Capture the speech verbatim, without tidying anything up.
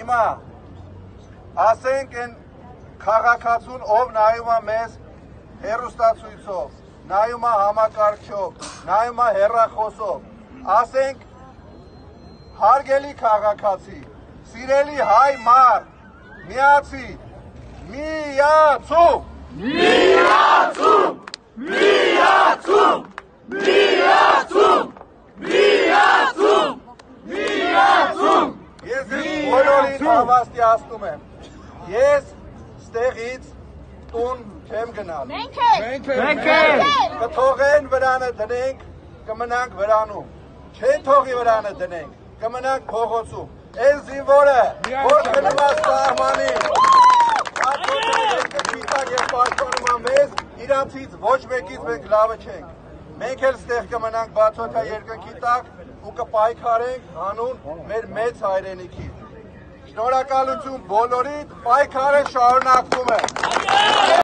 Ima asenken kagakatsun ov naima mes herustatsuitsov naima hamakarchov naima herrakhosov asenk hargeli kagakatsi sireli hay mar miatsi miatsu miatsu miatsu miatsu miatsu miatsu Բոլորին հավաստի ասում եմ, ես ստեղից տուն չեմ գնալ, մենք ենք, կթողեն վրանը դնենք, կմնանք վրանում, չեն թողի վրանը դնենք, կմնանք փողոցում, այս զինվորը, որ գնում է սահմանին, պաշտպանում է պաշտպանում մեզ, իրանցից ոչ մեկից մենք լավը չենք, մենք էլ ստեղ կմնանք բացօթյա երկնքի տակ ու կպայքարենք հանուն մեր մեծ հայրենիքի։ Շնորհակալություն բոլորիդ, պայքարը շարունակվում է։